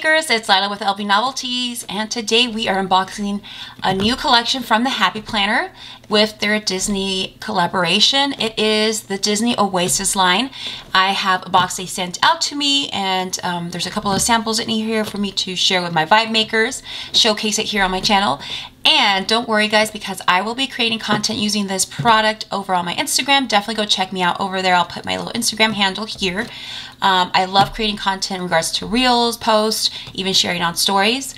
Vibemakers, it's Lila with LB Novelties, and today we are unboxing a new collection from The Happy Planner with their Disney collaboration. It is the Disney Oasis line. I have a box they sent out to me, and there's a couple of samples in here for me to share with my Vibemakers, showcase it here on my channel. And don't worry guys, because I will be creating content using this product over on my Instagram. Definitely go check me out over there. I'll put my little Instagram handle here. I love creating content in regards to reels, posts, even sharing on stories.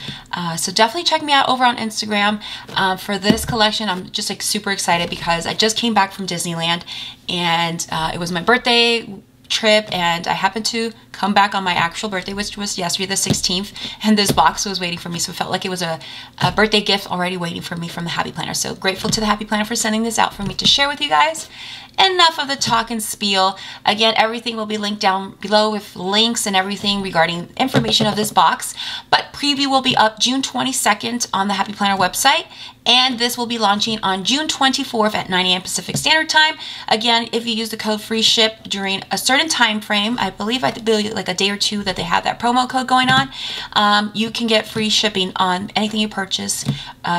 So definitely check me out over on Instagram for this collection. I'm just like super excited because I just came back from Disneyland, and it was my birthday trip, and I happened to come back on my actual birthday, which was yesterday the 16th, and this box was waiting for me, so it felt like it was a birthday gift already waiting for me from the Happy Planner. So grateful to the Happy Planner for sending this out for me to share with you guys. Enough of the talk and spiel. Again, everything will be linked down below with links and everything regarding information of this box, but preview will be up June 22nd on the Happy Planner website, and this will be launching on June 24th at 9 a.m. Pacific Standard Time. Again, if you use the code FreeShip during a certain time frame, I believe like a day or two that they have that promo code going on, you can get free shipping on anything you purchase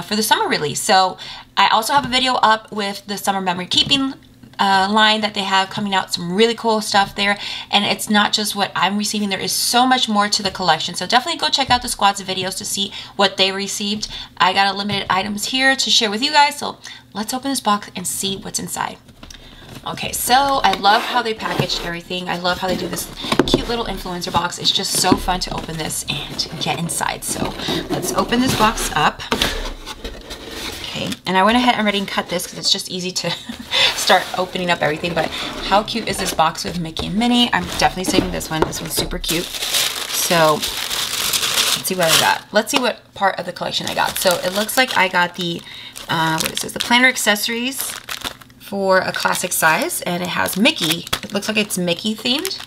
for the summer release. So I also have a video up with the summer memory keeping line that they have coming out, some really cool stuff there, and it's not just what I'm receiving, there is so much more to the collection. So definitely go check out the squad's videos to see what they received. I got limited items here to share with you guys, so let's open this box and see what's inside. Okay, so I love how they packaged everything. I love how they do this cute little influencer box. It's just so fun to open this and get inside. So let's open this box up. Okay, and I went ahead and already cut this because it's just easy to start opening up everything, but how cute is this box with Mickey and Minnie? I'm definitely saving this one. This one's super cute. So let's see what I got. Let's see what part of the collection I got. So it looks like I got the, what is this, the planner accessories for a classic size, and it has Mickey. It looks like it's Mickey themed.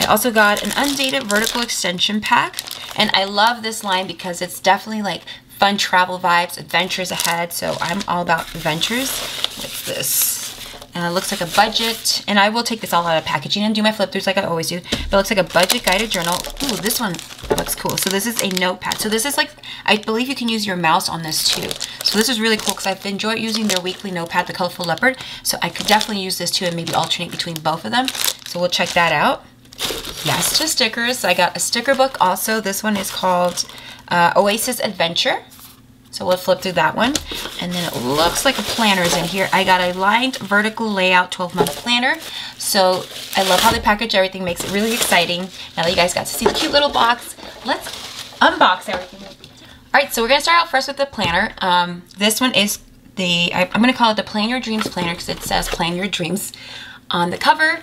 I also got an undated vertical extension pack, and I love this line because it's definitely like fun travel vibes, adventures ahead, so I'm all about adventures. What's this? It looks like a budget, and I will take this all out of packaging and do my flip throughs like I always do, but it looks like a budget guided journal. Ooh, this one looks cool. So this is a notepad. So this is like, I believe you can use your mouse on this too. So this is really cool because I've enjoyed using their weekly notepad, the Colorful Leopard, so I could definitely use this too and maybe alternate between both of them. So we'll check that out. Yes to stickers. So I got a sticker book also. This one is called Oasis Adventure. So we'll flip through that one. And then it looks like a planner is in here. I got a lined vertical layout 12-month planner. So I love how they package everything. Makes it really exciting. Now that you guys got to see the cute little box, let's unbox everything. All right, so we're going to start out first with the planner. This one is the, I'm going to call it the Plan Your Dreams planner because it says Plan Your Dreams on the cover,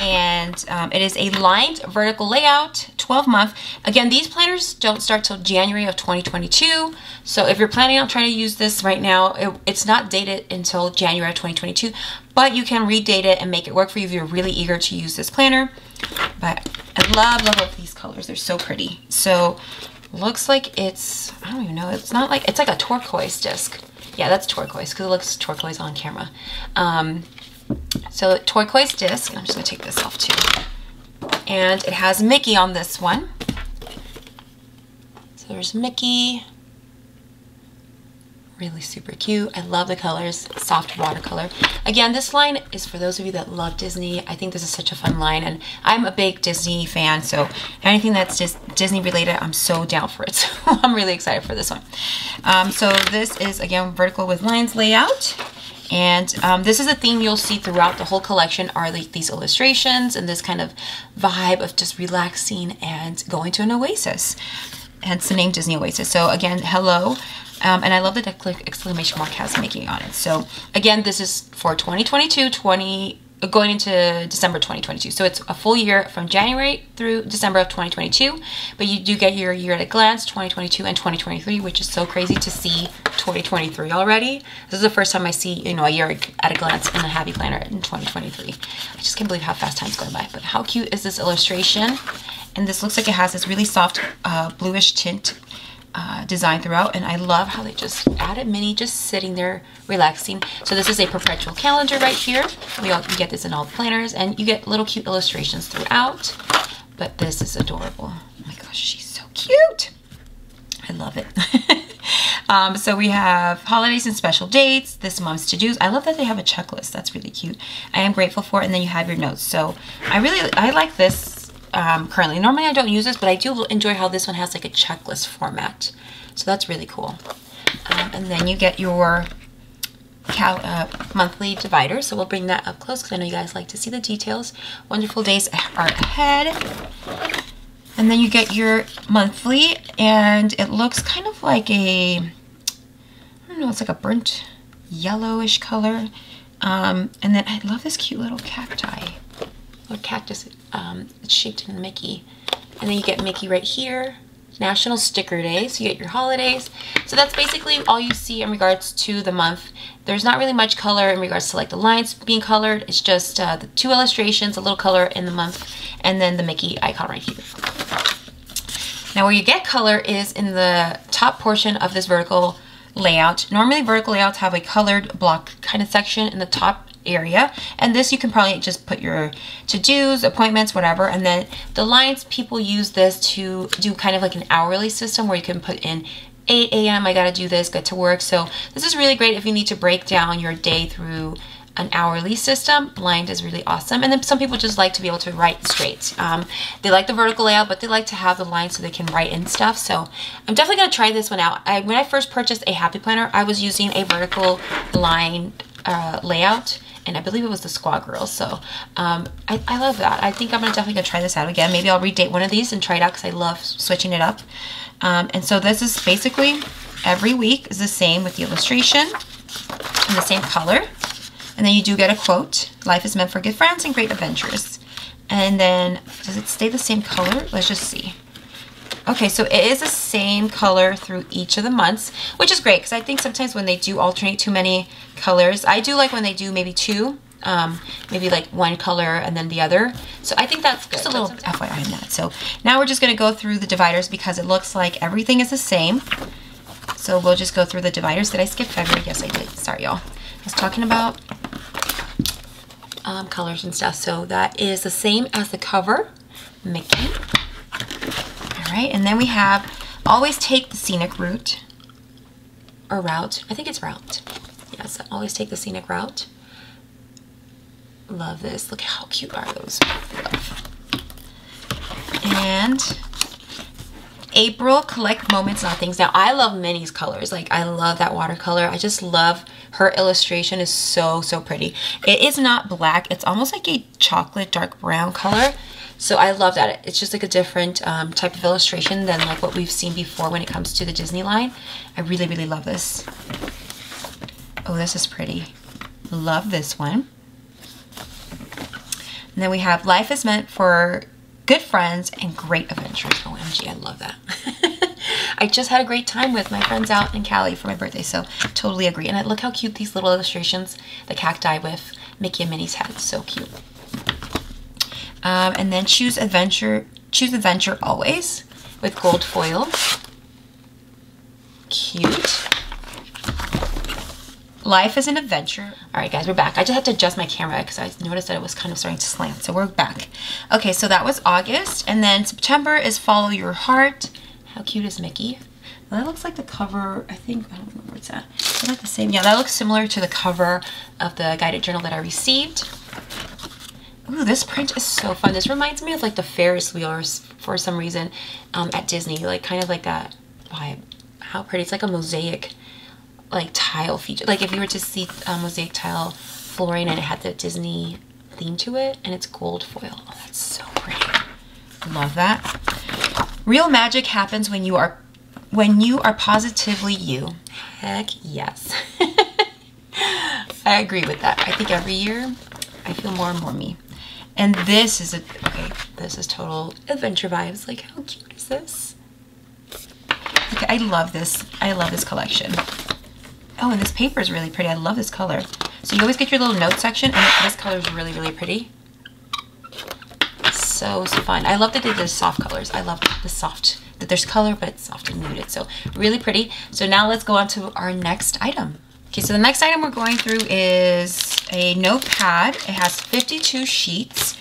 and it is a lined vertical layout, 12-month. Again, these planners don't start till January of 2022, so if you're planning on trying to use this right now, it's not dated until January of 2022, but you can redate it and make it work for you if you're really eager to use this planner. But I love these colors. They're so pretty. So looks like it's, I don't even know, it's not like, it's like a turquoise disc. Yeah, that's turquoise because it looks turquoise on camera. So turquoise disc, and I'm just gonna take this off too. And it has Mickey on this one. So there's Mickey. Really super cute. I love the colors, soft watercolor. Again, this line is for those of you that love Disney. I think this is such a fun line, and I'm a big Disney fan, so anything that's just Disney related, I'm so down for it. So I'm really excited for this one. So this is, again, vertical with lines layout. And this is a theme you'll see throughout the whole collection, are like these illustrations and this kind of vibe of just relaxing and going to an oasis. Hence the name Disney Oasis. So again, hello. And I love that the exclamation mark has Mickey on it. So again, this is for 2022, going into December 2022. So it's a full year from January through December of 2022, but you do get your year at a glance, 2022 and 2023, which is so crazy to see 2023 already. This is the first time I see, you know, a year at a glance in a Happy Planner in 2023. I just can't believe how fast time's going by, but how cute is this illustration? And this looks like it has this really soft bluish tint design throughout, and I love how they just added Minnie just sitting there relaxing. So this is a perpetual calendar right here. You get this in all the planners, and you get little cute illustrations throughout, but this is adorable. Oh my gosh, she's so cute. cute. I love it. So we have holidays and special dates, this month's to-dos. I love that they have a checklist. That's really cute. I am grateful for it. And then you have your notes. So I like this currently. Normally I don't use this, but I do enjoy how this one has like a checklist format. So that's really cool. And then you get your monthly divider. So we'll bring that up close because I know you guys like to see the details. Wonderful days are ahead. And then you get your monthly, and it looks kind of like a, I don't know, it's like a burnt yellowish color. And then I love this cute little cacti, little cactus. It's shaped in Mickey. And then you get Mickey right here. National Sticker Day, so you get your holidays. So that's basically all you see in regards to the month. There's not really much color in regards to like the lines being colored. It's just the two illustrations, a little color in the month, and then the Mickey icon right here. Now where you get color is in the top portion of this vertical layout. Normally vertical layouts have a colored block kind of section in the top area, and this you can probably just put your to-dos, appointments, whatever. And then the lines, people use this to do kind of like an hourly system where you can put in 8 a.m. I gotta do this, get to work. So this is really great if you need to break down your day through an hourly system. Blind is really awesome. And then some people just like to be able to write straight. They like the vertical layout, but they like to have the lines so they can write in stuff. So I'm definitely gonna try this one out. When I first purchased a Happy Planner, I was using a vertical line layout, and I believe it was the Squad Girl. So I love that. I think I'm definitely gonna try this out again. Maybe I'll redate one of these and try it out because I love switching it up. And so this is basically every week is the same with the illustration and the same color. And then you do get a quote. Life is meant for good friends and great adventures. And then, does it stay the same color? Let's just see. Okay, so it is the same color through each of the months, which is great because I think sometimes when they do alternate too many colors, I do like when they do maybe two, maybe like one color and then the other. So I think that's just a little FYI on that. So now we're just going to go through the dividers because it looks like everything is the same. So we'll just go through the dividers. Did I skip February? Yes, I did. Sorry, y'all. I was talking about colors and stuff. So that is the same as the cover, Mickey. All right, and then we have always take the scenic route or route. I think it's route. Yes, always take the scenic route. Love this. Look how cute are those. Love. And April, collect moments, not things. Now I love Minnie's colors. Like I love that watercolor. I just love her illustration is so pretty. It is not black. It's almost like a chocolate dark brown color. So I love that. It's just like a different type of illustration than like what we've seen before when it comes to the Disney line. I really love this. Oh, this is pretty. Love this one. And then we have life is meant for good friends and great adventures. OMG, I love that. I just had a great time with my friends out in Cali for my birthday, so totally agree. And look how cute these little illustrations, the cacti with Mickey and Minnie's heads, so cute. And then choose adventure always with gold foil. Cute. Life is an adventure. All right, guys, we're back. I just had to adjust my camera because I noticed that it was kind of starting to slant, so we're back. Okay, so that was August, and then September is follow your heart. How cute is Mickey? Well, that looks like the cover, I think, I don't remember where it's at. Is that the same? Yeah, that looks similar to the cover of the guided journal that I received. Ooh, this print is so fun. This reminds me of like the Ferris wheels for some reason at Disney, like kind of like that vibe. How pretty. It's like a mosaic like tile feature. Like if you were to see mosaic tile flooring and it had the Disney theme to it, and it's gold foil. Oh, that's so pretty. Love that. Real magic happens when you are positively you. Heck yes. I agree with that. I think every year I feel more and more me. And this is this is total adventure vibes. Like how cute is this? Okay, I love this. I love this collection. Oh, and this paper is really pretty. I love this color. So you always get your little note section, and this color is really pretty. So fun. I love that they did soft colors. I love the soft, that there's color, but it's soft and muted. So really pretty. So now let's go on to our next item. Okay, so the next item we're going through is a notepad. It has 52 sheets.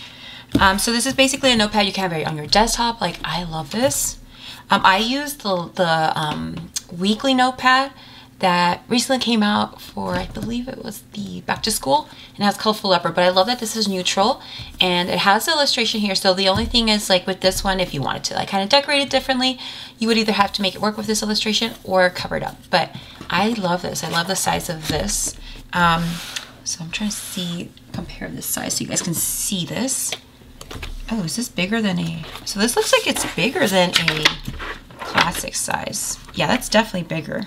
So this is basically a notepad you can have on your desktop. Like I love this. I use the weekly notepad that recently came out for, I believe it was the back to school, and it has Colorful Leopard, but I love that this is neutral and it has the illustration here. So the only thing is, like with this one, if you wanted to like kind of decorate it differently, you would either have to make it work with this illustration or cover it up. But I love this. I love the size of this. So I'm trying to see, compare this size so you guys can see this. Oh, is this bigger than a, so this looks like it's bigger than a classic size. Yeah, that's definitely bigger.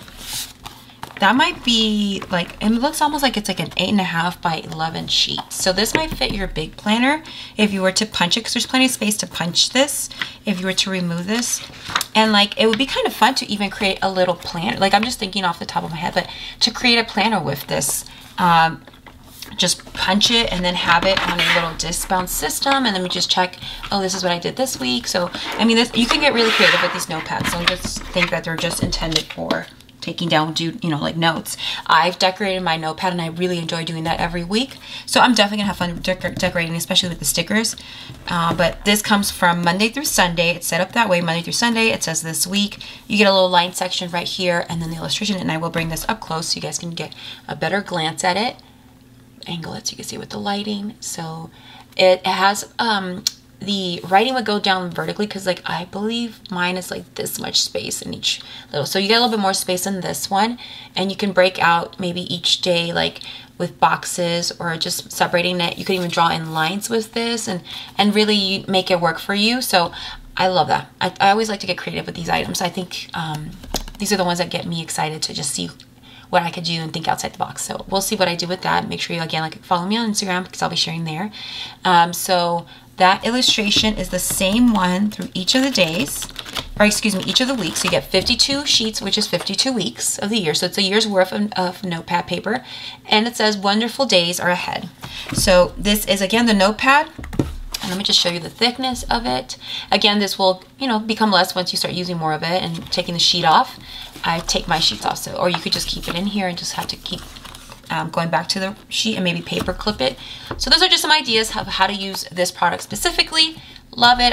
That might be like, and it looks almost like it's like an 8.5 by 11 sheet. So this might fit your big planner if you were to punch it, because there's plenty of space to punch this if you were to remove this. And like, it would be kind of fun to even create a little planner. Like I'm just thinking off the top of my head, but to create a planner with this, just punch it and then have it on a little disc bound system, and then we just check, oh, this is what I did this week. So I mean, this, you can get really creative with these notepads. So I just think that they're just intended for taking down, you know, like notes. I've decorated my notepad and I really enjoy doing that every week. So I'm definitely gonna have fun decorating, especially with the stickers. But this comes from Monday through Sunday. It's set up that way, Monday through Sunday. It says this week. You get a little line section right here and then the illustration, and I will bring this up close so you guys can get a better glance at it. Angle it so you can see with the lighting. So it has, the writing would go down vertically because like I believe mine is like this much space in each little, so you get a little bit more space in this one, and you can break out maybe each day like with boxes or just separating it. You can even draw in lines with this and really make it work for you. So I love that. I always like to get creative with these items. I think these are the ones that get me excited to just see what I could do and think outside the box. So we'll see what I do with that. Make sure you again like follow me on Instagram because I'll be sharing there. So that illustration is the same one through each of the days, or excuse me, each of the weeks. So you get 52 sheets, which is 52 weeks of the year. So it's a year's worth of notepad paper. And it says wonderful days are ahead. So this is again the notepad. And let me just show you the thickness of it. Again, this will, you know, become less once you start using more of it and taking the sheet off. I take my sheets off, so, or you could just keep it in here and just have to keep going back to the sheet and maybe paper clip it. So those are just some ideas of how to use this product specifically. Love it.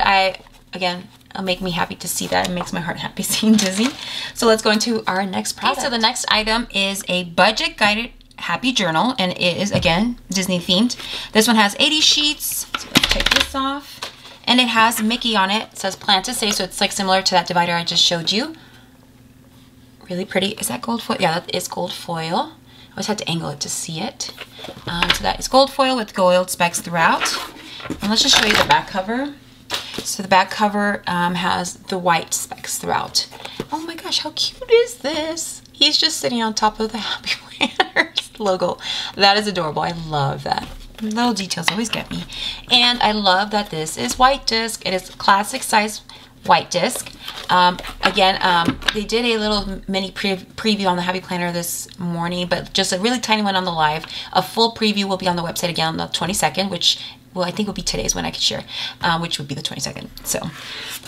Again, it'll make me happy to see that. It makes my heart happy seeing Disney. So let's go into our next product. So the next item is a budget guided happy journal, and it is again Disney themed. This one has 80 sheets. So let's take this off, and it has Mickey on it. It says plan to save, so it's like similar to that divider I just showed you. Really pretty. Is that gold foil? Yeah, that is gold foil. I always had to angle it to see it. So that is gold foil with gold specks throughout. And let's just show you the back cover. So the back cover has the white specks throughout. Oh my gosh, how cute is this? He's just sitting on top of the Happy Planners logo. That is adorable. I love that. Little details always get me. And I love that this is white disc. It is classic size white disc. They did a little mini preview on the Happy Planner this morning, but just a really tiny one on the live. A full preview will be on the website again on the 22nd, which, well, I think will be today's when I could share, which would be the 22nd. So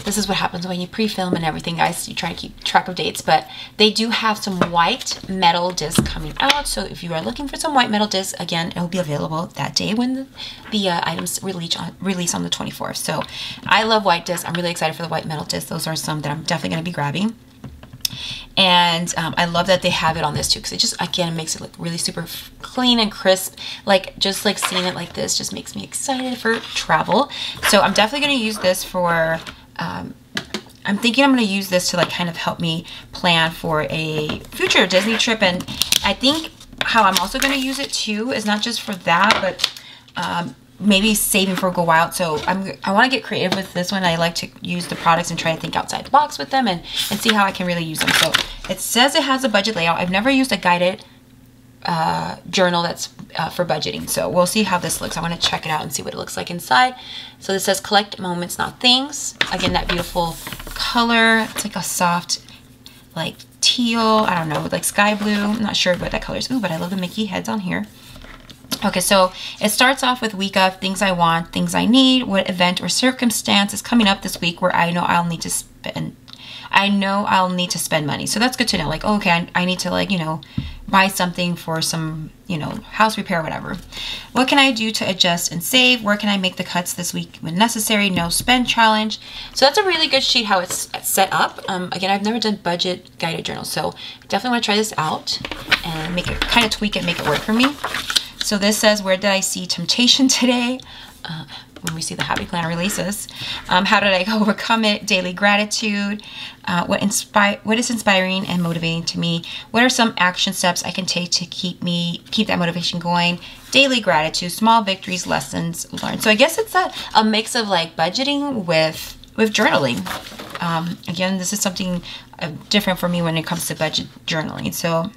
this is what happens when you pre-film and everything, guys. You try to keep track of dates, but they do have some white metal discs coming out. So if you are looking for some white metal discs, again, it will be available that day when the items release on the 24th. So I love white discs. I'm really excited for the white metal discs. Those are some that I'm definitely going to be grabbing. And I love that they have it on this too, because it just again makes it look really super clean and crisp. Like just like seeing it like this just makes me excited for travel. So I'm definitely going to use this for I'm thinking I'm going to use this to like kind of help me plan for a future Disney trip. And I think how I'm also going to use it too is not just for that, but maybe saving for a go out. So I want to get creative with this one. I like to use the products and try to think outside the box with them and see how I can really use them. So it says it has a budget layout. I've never used a guided journal that's for budgeting. So we'll see how this looks. I want to check it out and see what it looks like inside. So this says collect moments, not things. Again, that beautiful color. It's like a soft, like teal, I don't know, like sky blue. I'm not sure what that color is. Ooh, but I love the Mickey heads on here. Okay, so it starts off with week of things I want, things I need, what event or circumstance is coming up this week where I know I'll need to spend money. So that's good to know. Like, okay, I need to like, you know, buy something for some, you know, house repair or whatever. What can I do to adjust and save? Where can I make the cuts this week when necessary? No spend challenge. So that's a really good sheet how it's set up. Again, I've never done budget guided journals, so definitely want to try this out and make it, kind of tweak it, make it work for me. So this says, where did I see temptation today? When we see the Happy Planner releases, how did I overcome it? Daily gratitude. What is inspiring and motivating to me? What are some action steps I can take to keep that motivation going? Daily gratitude, small victories, lessons learned. So I guess it's a mix of like budgeting with journaling. Again, this is something different for me when it comes to budget journaling. So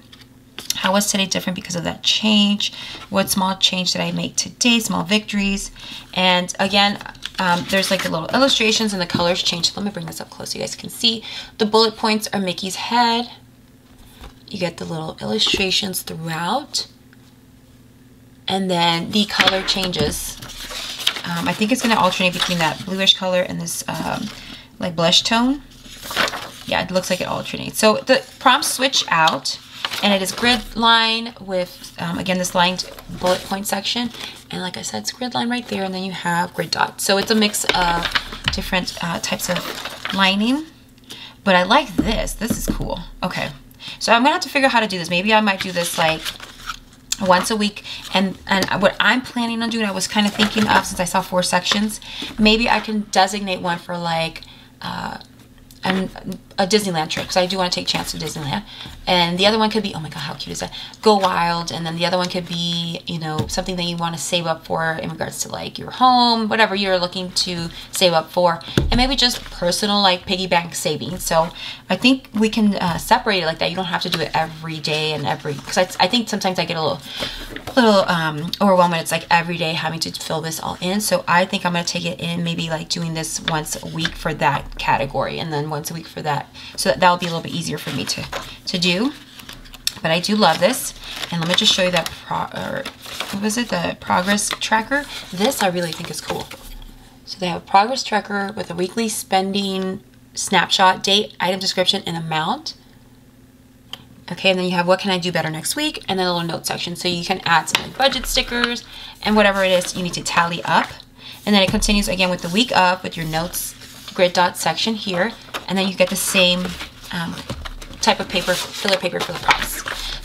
how was today different because of that change? What small change did I make today? Small victories. And again, there's like a little illustrations and the colors change. So let me bring this up close so you guys can see. The bullet points are Mickey's head. You get the little illustrations throughout. And then the color changes. I think it's going to alternate between that bluish color and this like blush tone. Yeah, it looks like it alternates. So the prompts switch out. And it is grid line with, again, this lined bullet point section. And like I said, it's grid line right there. And then you have grid dot. So it's a mix of different types of lining. But I like this. This is cool. Okay. So I'm going to have to figure out how to do this. Maybe I might do this like once a week. And what I'm planning on doing, I was kind of thinking of, since I saw 4 sections, maybe I can designate one for like... a Disneyland trip, because I do want to take Chance to Disneyland. And the other one could be, oh my god, how cute is that? Go Wild. And then the other one could be, you know, something that you want to save up for in regards to like your home, whatever you're looking to save up for, and maybe just personal like piggy bank savings. So I think we can separate it like that. You don't have to do it every day and every, because I think sometimes I get a little overwhelmed when it's like every day having to fill this all in. So I think I'm going to take it in, maybe like doing this once a week for that category, and then once a week for that, so that'll be a little bit easier for me to do. But I do love this. And let me just show you that the progress tracker. This I really think is cool. So they have a progress tracker with a weekly spending snapshot, date, item description, and amount. Okay, and then you have what can I do better next week, and then a little note section. So you can add some like budget stickers and whatever it is you need to tally up. And then it continues again with the week up with your notes grid dot section here. And then you get the same type of paper, filler paper for the prompts.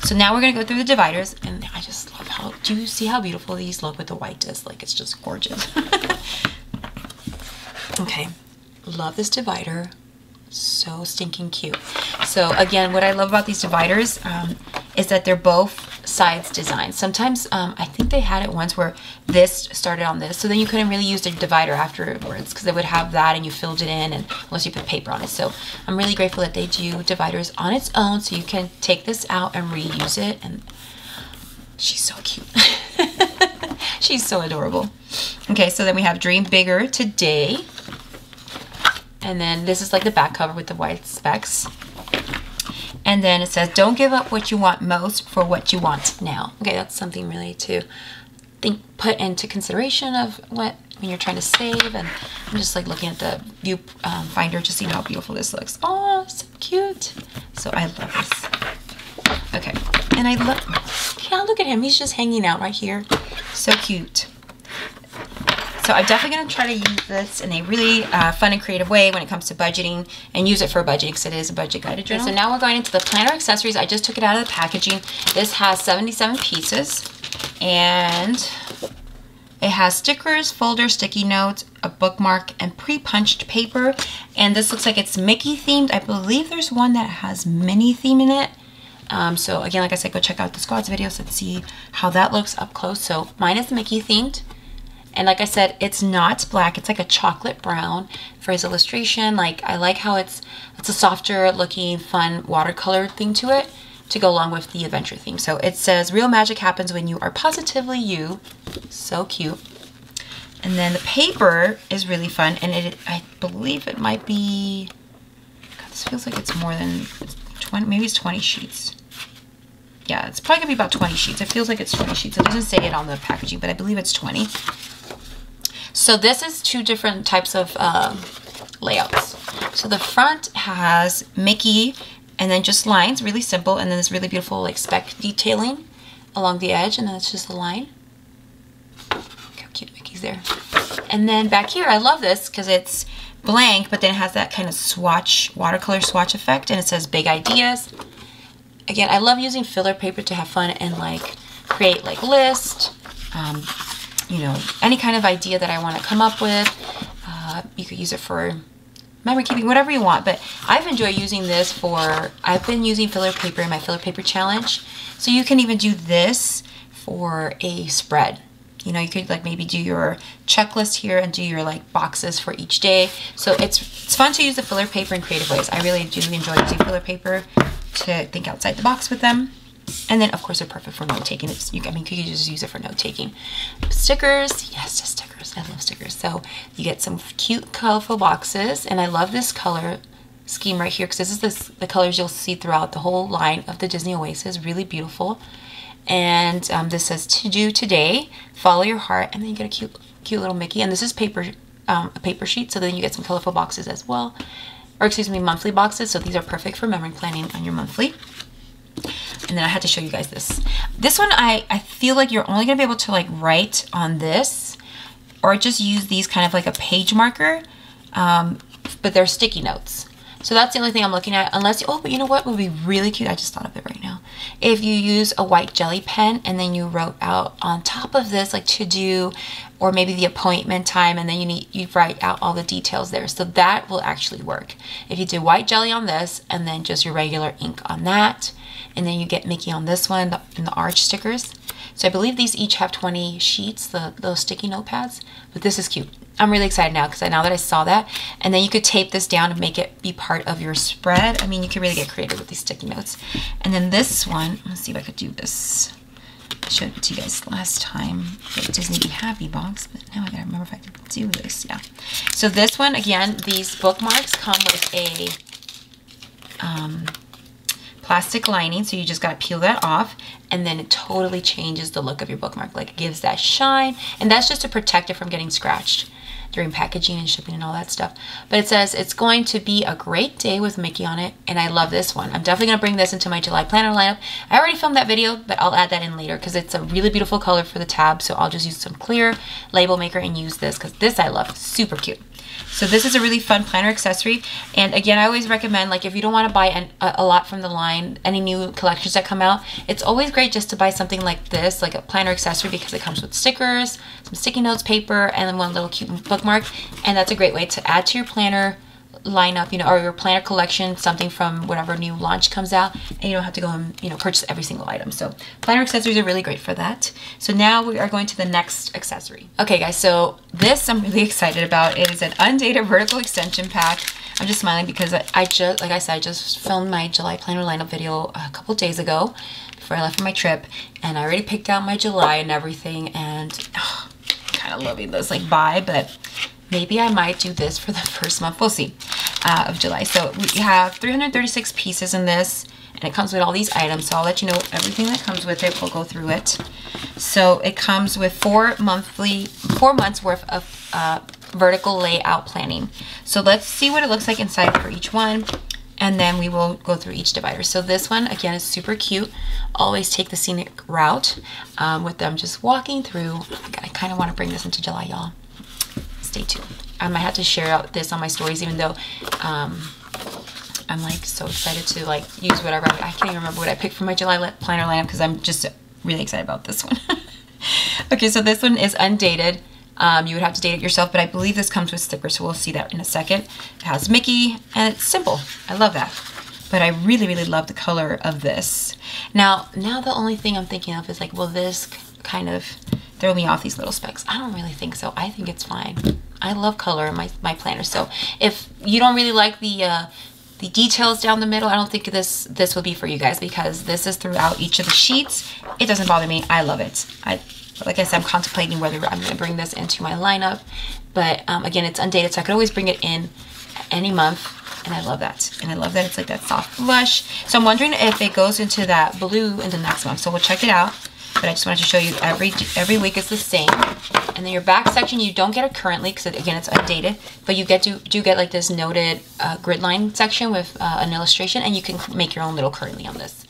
So now we're going to go through the dividers. And I just love how, do you see how beautiful these look with the white disc? Like it's just gorgeous. Okay, love this divider. So stinking cute. So again, what I love about these dividers is that they're both sides designed. Sometimes I think they had it once where this started on this, so then you couldn't really use the divider afterwards because it would have that and you filled it in, and unless you put paper on it. So I'm really grateful that they do dividers on its own, so you can take this out and reuse it. And she's so cute. She's so adorable. Okay, so then we have Dream Bigger Today. And then this is like the back cover with the white specks. And then it says, don't give up what you want most for what you want now. Okay, that's something really to put into consideration of when you're trying to save. And I'm just like looking at the viewfinder to see how beautiful this looks. Oh, so cute. So I love this. Okay, and I love, yeah, look at him. He's just hanging out right here. So cute. So I'm definitely going to try to use this in a really fun and creative way when it comes to budgeting, and use it for budgeting because it is a budget guided journal. Okay, so now we're going into the planner accessories. I just took it out of the packaging. This has 77 pieces, and it has stickers, folders, sticky notes, a bookmark, and pre-punched paper. And this looks like it's Mickey themed. I believe there's one that has Minnie theme in it. So again, like I said, go check out the squad's videos and see how that looks up close. So mine is Mickey themed. And like I said, it's not black, it's like a chocolate brown for his illustration. Like I like how it's a softer looking, fun watercolor thing to it, to go along with the adventure theme. So it says, real magic happens when you are positively you. So cute. And then the paper is really fun, and it, I believe it might be, God, this feels like it's more than 20, maybe it's 20 sheets. Yeah, it's probably gonna be about 20 sheets. It feels like it's 20 sheets. It doesn't say it on the packaging, but I believe it's 20. So this is 2 different types of layouts. So the front has Mickey and then just lines, really simple, and then this really beautiful like speck detailing along the edge, and then it's just a line. Look how cute Mickey's there. And then back here, I love this because it's blank, but then it has that kind of swatch, watercolor swatch effect, and it says big ideas. Again, I love using filler paper to have fun and like create like list, you know, any kind of idea that I want to come up with. You could use it for memory keeping, whatever you want, but I've enjoyed using this for, I've been using filler paper in my filler paper challenge. So you can even do this for a spread. You know, you could like maybe do your checklist here and do your like boxes for each day. So it's fun to use the filler paper in creative ways. I really do enjoy using filler paper to think outside the box with them. And then of course they're perfect for note taking. It's, I mean, you could just use it for note taking. Stickers, yes, just stickers. I love stickers. So you get some cute, colorful boxes, and I love this color scheme right here because this is the colors you'll see throughout the whole line of the Disney Oasis. Really beautiful. And this says to do today, follow your heart, and then you get a cute little Mickey. And this is paper, a paper sheet. So then you get some colorful boxes as well, or excuse me, monthly boxes. So these are perfect for memory planning on your monthly. And then I had to show you guys this. This one, I feel like you're only gonna be able to like write on this or just use these kind of like a page marker, but they're sticky notes. So that's the only thing I'm looking at, unless, oh, but you know what would be really cute? I just thought of it right now. If you use a white jelly pen and then you wrote out on top of this, like to do, or maybe the appointment time, and then you write out all the details there. So that will actually work. If you do white jelly on this and then just your regular ink on that, and then you get Mickey on this one in the arch stickers. So I believe these each have 20 sheets, those sticky notepads, but this is cute. I'm really excited now because now that I saw that, and then you could tape this down and make it be part of your spread. I mean, you can really get creative with these sticky notes. And then this one, let's see if I could do this. I showed it to you guys last time, the Disney Be Happy box, but now I gotta remember if I could do this, yeah. So this one, again, these bookmarks come with a plastic lining, so you just gotta peel that off, and then it totally changes the look of your bookmark. Like, it gives that shine, and that's just to protect it from getting scratched during packaging and shipping and all that stuff. But it says, it's going to be a great day with Mickey on it, and I love this one. I'm definitely gonna bring this into my July planner lineup. I already filmed that video, but I'll add that in later because it's a really beautiful color for the tab, so I'll just use some clear label maker and use this because this I love, super cute. So this is a really fun planner accessory, and again, I always recommend, like, if you don't want to buy a lot from the line, any new collections that come out, it's always great just to buy something like this, like a planner accessory, because it comes with stickers, some sticky notes, paper, and then one little cute bookmark, and that's a great way to add to your planner lineup, you know, or your planner collection, something from whatever new launch comes out, and you don't have to go and, you know, purchase every single item. So planner accessories are really great for that. So now we are going to the next accessory. Okay guys, so this I'm really excited about. It is an undated vertical extension pack. I'm just smiling because I just, like I said, I just filmed my July planner lineup video a couple days ago before I left for my trip, and I already picked out my July and everything, and oh, I'm kind of loving this like vibe, but maybe I might do this for the first month, we'll see, of July. So we have 336 pieces in this, and it comes with all these items. So I'll let you know everything that comes with it. We'll go through it. So it comes with 4 months worth of vertical layout planning. So let's see what it looks like inside for each one, and then we will go through each divider. So this one, again, is super cute. Always take the scenic route with them just walking through. Oh my God, I kind of want to bring this into July, y'all. Stay tuned. I might have to share out this on my stories, even though I'm like so excited to like use whatever. I can't even remember what I picked for my July planner lineup because I'm just really excited about this one. Okay, so this one is undated. You would have to date it yourself, but I believe this comes with stickers, so we'll see that in a second. It has Mickey, and it's simple. I love that. But I really, really love the color of this. Now the only thing I'm thinking of is like, will this kind of throw me off these little specks? I don't really think so. I think it's fine. I love color in my planner. So if you don't really like the details down the middle, I don't think this will be for you guys because this is throughout each of the sheets. It doesn't bother me. I love it. Like I said, I'm contemplating whether I'm going to bring this into my lineup. But again, it's undated, so I could always bring it in any month. And I love that. And I love that it's like that soft blush. So I'm wondering if it goes into that blue in the next month. So we'll check it out. but I just wanted to show you every week is the same. And then your back section, you don't get it currently because again, it's undated, but you get do get like this noted grid line section with an illustration, and you can make your own little curly on this.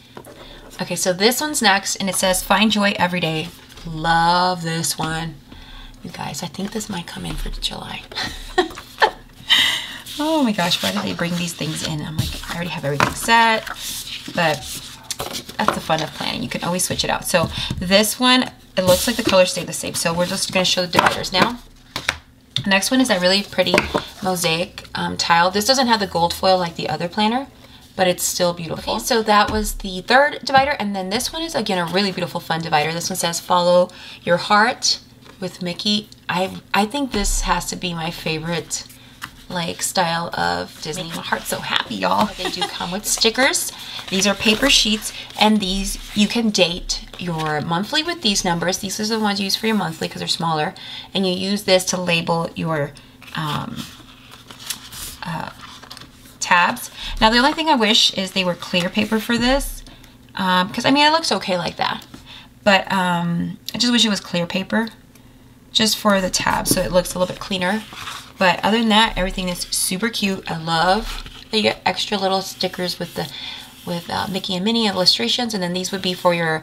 Okay, so this one's next, and it says find joy every day. Love this one. You guys, I think this might come in for July. Oh my gosh, why do they bring these things in? I'm like, I already have everything set, but that's the fun of planning. You can always switch it out. So this one, it looks like the colors stay the same. So we're just gonna show the dividers now. Next one is that really pretty mosaic tile. This doesn't have the gold foil like the other planner, but it's still beautiful. Okay, so that was the third divider. And then this one is again, a really beautiful, fun divider. This one says, follow your heart with Mickey. I think this has to be my favorite like style of Disney. My heart's so happy, y'all. They do come with stickers. These are paper sheets, and these you can date your monthly with these numbers. These are the ones you use for your monthly because they're smaller, and you use this to label your tabs. Now, the only thing I wish is they were clear paper for this, because I mean it looks okay like that, but I just wish it was clear paper just for the tabs so it looks a little bit cleaner. But other than that, everything is super cute. I love that you get extra little stickers with the Mickey and Minnie illustrations, and then these would be for your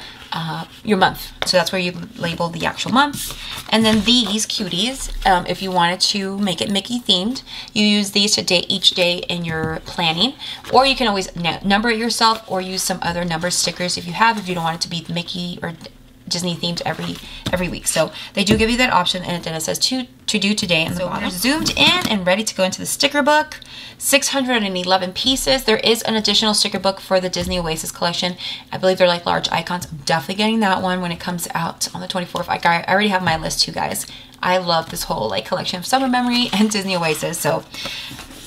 month. So that's where you label the actual month. And then these cuties, if you wanted to make it Mickey themed, you use these to date each day in your planning, or you can always number it yourself or use some other number stickers if you have, if you don't want it to be Mickey or Disney themed every week. So they do give you that option, and then it says to do today. And so we're zoomed in and ready to go into the sticker book. 611 pieces. There is an additional sticker book for the Disney Oasis collection. I believe they're like large icons. I'm definitely getting that one when it comes out on the 24th. I already have my list too, guys. I love this whole like collection of Summer Memory and Disney Oasis. So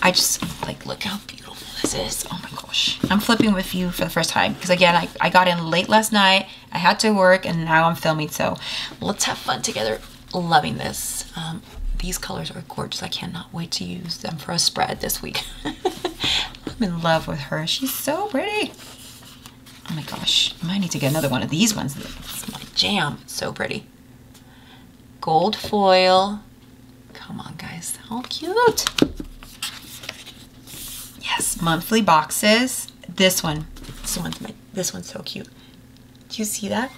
I just like, look how beautiful this is. Oh my gosh. I'm flipping with you for the first time because again, I got in late last night. I had to work and now I'm filming, so let's have fun together. Loving this. These colors are gorgeous. I cannot wait to use them for a spread this week. I'm in love with her. She's so pretty. Oh my gosh. I might need to get another one of these ones. It's my jam. So pretty. Gold foil. Come on, guys. How cute. Yes, monthly boxes. This one. This one's so cute. Do you see that?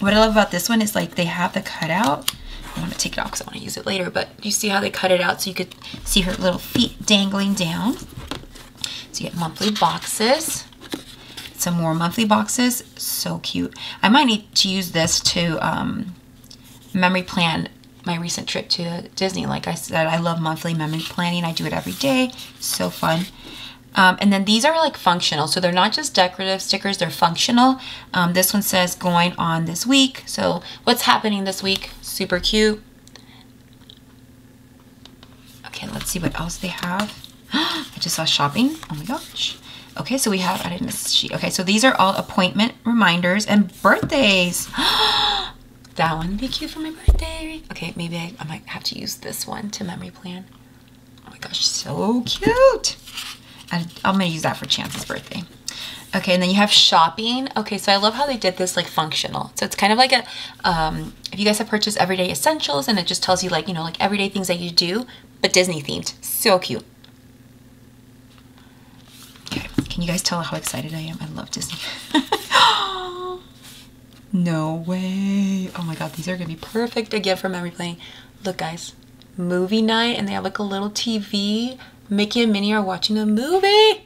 What I love about this one is like they have the cutout. I'm gonna take it off because I want to use it later, but you see how they cut it out so you could see her little feet dangling down. So you get monthly boxes. Some more monthly boxes. So cute. I might need to use this to memory plan my recent trip to Disney. Like I said, I love monthly memory planning. I do it every day. So fun. And then these are like functional, so they're not just decorative stickers, they're functional. This one says going on this week, so what's happening this week. Super cute. Okay, let's see what else they have. I just saw shopping. Oh my gosh. Okay, so we have, I didn't miss a sheet. Okay, so these are all appointment reminders and birthdays. That one would be cute for my birthday. Okay, maybe I might have to use this one to memory plan. Oh my gosh, so cute. I'm gonna use that for Chance's birthday. Okay, and then you have shopping. Okay, so I love how they did this like functional. So it's kind of like a, if you guys have purchased everyday essentials, and it just tells you like, you know, like everyday things that you do, but Disney themed. So cute. Okay, can you guys tell how excited I am? I love Disney. No way. Oh my God, these are gonna be perfect again for memory planning. Look guys, movie night, and they have like a little TV. Mickey and Minnie are watching a movie.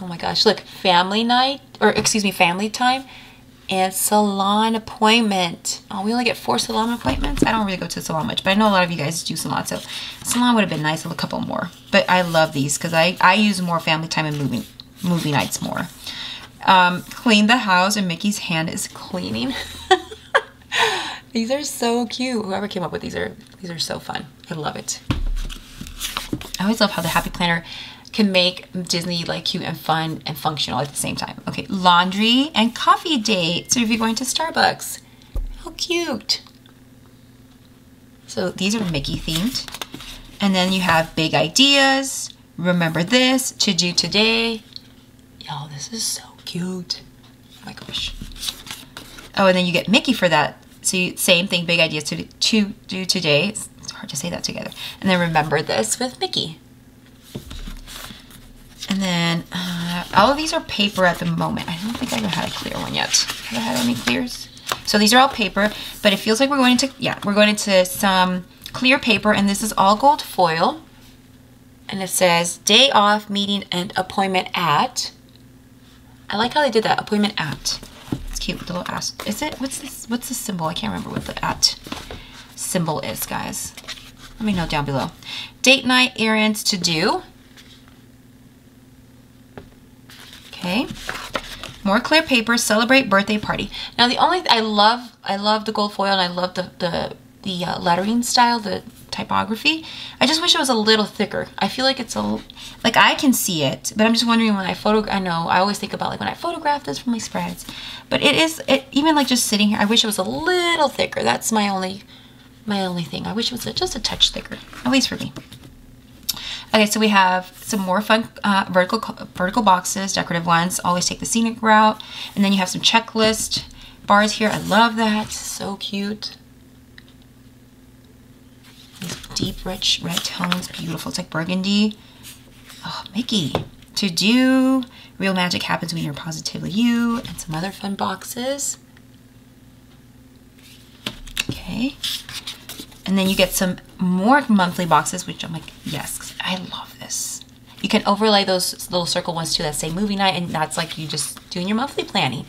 Oh my gosh, look, family night, or excuse me, family time, and salon appointment. Oh, we only get 4 salon appointments. I don't really go to the salon much, but I know a lot of you guys do salon, so salon would have been nice, a couple more. But I love these because I use more family time and movie nights more. Clean the house, and Mickey's hand is cleaning. These are so cute. Whoever came up with these are so fun. I love it. I always love how the Happy Planner can make Disney like cute and fun and functional at the same time. Okay, laundry and coffee date. So if you're going to Starbucks, how cute. So these are Mickey themed. And then you have big ideas, remember this, to do today. Y'all, this is so cute. Oh my gosh. Oh, and then you get Mickey for that. So you, same thing, big ideas to do today. It's hard to say that together. And then remember this with Mickey. And then all of these are paper at the moment. I don't think I've had a clear one yet. Have I had any clears? So these are all paper, but it feels like we're going into, yeah, we're going into some clear paper, and this is all gold foil. And it says day off, meeting, and appointment at. I like how they did that, appointment at. It's cute with the little asterisk. Is it, what's this symbol? I can't remember what the at symbol is, guys. Let me know down below. Date night, errands to do. Okay, more clear paper, celebrate birthday party. Now the only, I love the gold foil, and I love the lettering style, the typography. I just wish it was a little thicker. I feel like it's a, like I can see it, but I'm just wondering when I photograph, I know, I always think about like when I photograph this for my spreads, but it is, it, even like just sitting here, I wish it was a little thicker. That's my only thing. I wish it was just a touch thicker, at least for me. Okay, so we have some more fun vertical boxes, decorative ones. Always take the scenic route. And then you have some checklist bars here. I love that. So cute. These deep, rich red tones. Beautiful. It's like burgundy. Oh, Mickey. To do. Real magic happens when you're positively you. And some other fun boxes. Okay. And then you get some more monthly boxes, which I'm like, yes, I love this. You can overlay those little circle ones to that same movie night, and that's like you just doing your monthly planning.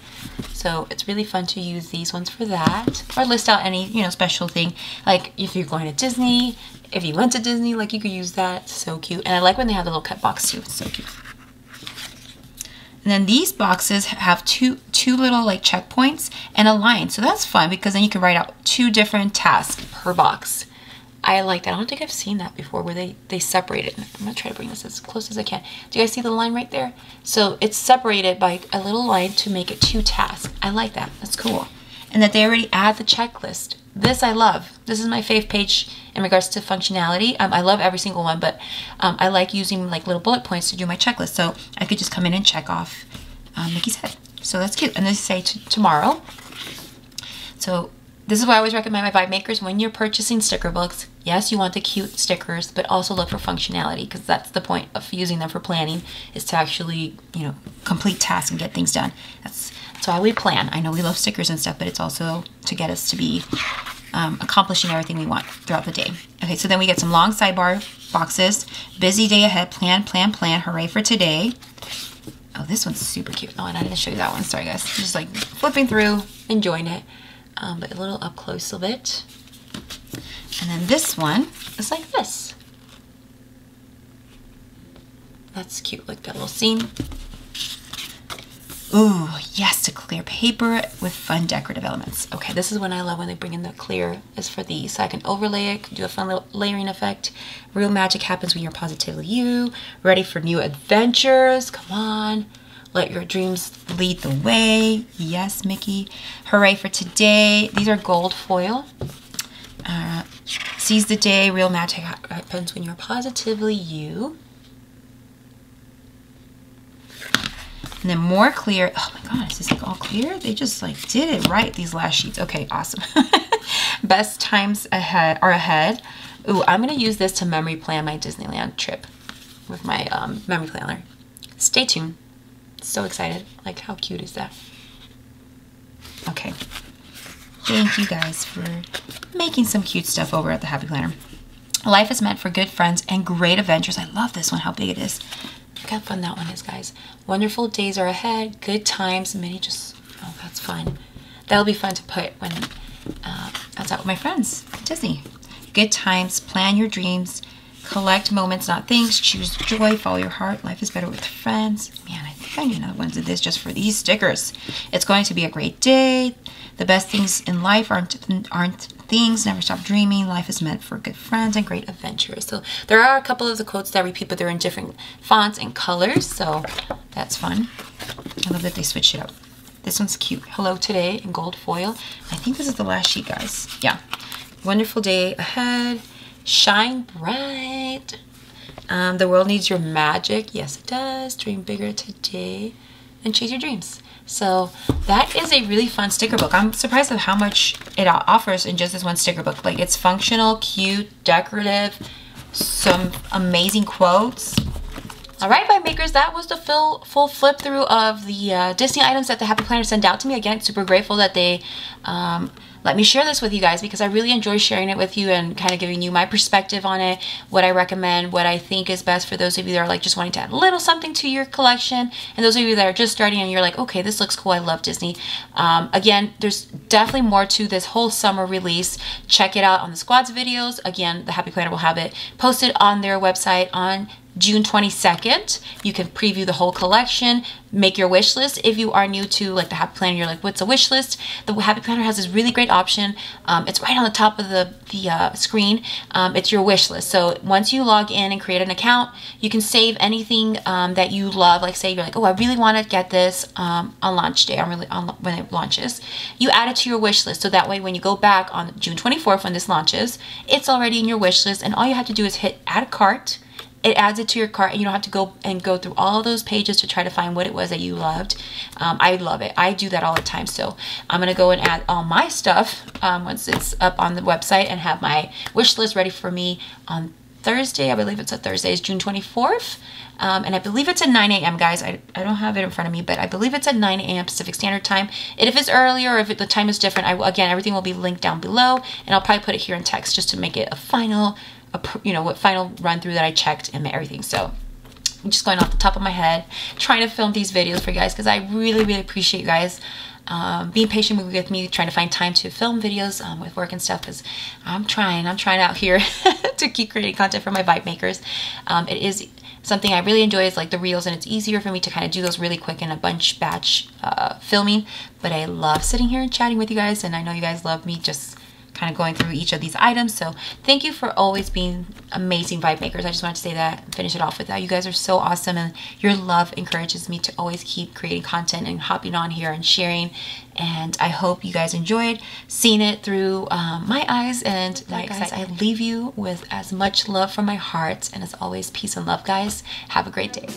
So it's really fun to use these ones for that, or list out any, you know, special thing. Like if you're going to Disney, if you went to Disney, like you could use that. So cute. And I like when they have the little cut box too. It's so cute. And then these boxes have two little like checkpoints and a line. So that's fun because then you can write out two different tasks per box. I like that. I don't think I've seen that before where they separate it. I'm gonna try to bring this as close as I can. Do you guys see the line right there? So it's separated by a little line to make it two tasks. I like that. That's cool. And that they already add the checklist. This I love. This is my fave page in regards to functionality. I love every single one, but I like using like little bullet points to do my checklist. So I could just come in and check off Mickey's head. So that's cute. And they say tomorrow. So this is why I always recommend my Vibemakers when you're purchasing sticker books. Yes, you want the cute stickers, but also look for functionality, because that's the point of using them for planning, is to actually, you know, complete tasks and get things done. That's why we plan. I know we love stickers and stuff, but it's also to get us to be accomplishing everything we want throughout the day. Okay, so then we get some long sidebar boxes. Busy day ahead, plan, plan, plan, hooray for today. Oh, this one's super cute. Oh, and I didn't show you that one. Sorry, guys. Just like flipping through, enjoying it. But a little up close of it. And then this one is like this. That's cute, like that little scene. Ooh, yes, to clear paper with fun decorative elements. Okay, this is when I love when they bring in the clear, is for these. So I can overlay it, do a fun little layering effect. Real magic happens when you're positively you, ready for new adventures, come on. Let your dreams lead the way. Yes, Mickey. Hooray for today. These are gold foil. Seize the day. Real magic happens when you're positively you. And then more clear. Oh my God, is this like all clear? They just like did it right, these last sheets. Okay, awesome. Best times ahead are ahead. Ooh, I'm gonna use this to memory plan my Disneyland trip with my memory planner. Stay tuned. So excited. Like, how cute is that? Okay. Thank you guys for making some cute stuff over at the Happy Planner. Life is meant for good friends and great adventures. I love this one, how big it is. Look how fun that one is, guys. Wonderful days are ahead, good times, many just, oh, that's fun. That'll be fun to put when that's out with my friends at Disney. Good times, plan your dreams, collect moments, not things, choose joy, follow your heart, life is better with friends. Man, I think I need another one of this just for these stickers. It's going to be a great day. The best things in life aren't things, never stop dreaming. Life is meant for good friends and great adventures. So there are a couple of the quotes that repeat, but they're in different fonts and colors. So that's fun. I love that they switch it up. This one's cute. Hello today in gold foil. I think this is the last sheet, guys. Yeah. Wonderful day ahead. Shine bright. The world needs your magic. Yes, it does. Dream bigger today and chase your dreams. So that is a really fun sticker book. I'm surprised at how much it offers in just this one sticker book. Like, it's functional, cute, decorative, some amazing quotes. All right, Vibemakers, that was the full flip through of the Disney items that the Happy Planner sent out to me. Again, super grateful that they let me share this with you guys, because I really enjoy sharing it with you and kind of giving you my perspective on it, what I recommend, what I think is best for those of you that are like just wanting to add a little something to your collection, and those of you that are just starting and you're like, okay, this looks cool, I love Disney. Again, there's definitely more to this whole summer release. Check it out on the Squad's videos. Again, the Happy Planner will have it posted on their website on June 22nd. You can preview the whole collection, make your wish list. If you are new to like the Happy Planner, you're like, what's a wish list? The Happy Planner has this really great option. It's right on the top of the screen. It's your wish list. So once you log in and create an account, you can save anything that you love. Like, say you're like, oh, I really want to get this on launch day, when it launches. You add it to your wish list. So that way, when you go back on June 24th when this launches, it's already in your wish list. And all you have to do is hit add a cart. It adds it to your cart, and you don't have to go through all those pages to try to find what it was that you loved. I love it. I do that all the time. So I'm going to go and add all my stuff once it's up on the website and have my wish list ready for me on Thursday. I believe it's a Thursday. It's June 24th. And I believe it's at 9 a.m. guys. I don't have it in front of me, but I believe it's at 9 a.m. Pacific Standard Time. And if it's earlier or if the time is different, again, everything will be linked down below, and I'll probably put it here in text just to make it a final, what final run through that I checked and everything. So I'm just going off the top of my head, trying to film these videos for you guys, because I really, really appreciate you guys being patient with me, trying to find time to film videos with work and stuff, because I'm trying out here to keep creating content for my Vibemakers. It is something I really enjoy, is like the reels, and it's easier for me to kind of do those really quick in a batch filming. But I love sitting here and chatting with you guys, and I know you guys love me just kind of going through each of these items. So thank you for always being amazing, Vibemakers. I just wanted to say that and finish it off with that. You guys are so awesome, and your love encourages me to always keep creating content and hopping on here and sharing. And I hope you guys enjoyed seeing it through my eyes. And like, guys, I leave you with as much love from my heart. And as always, peace and love, guys. Have a great day.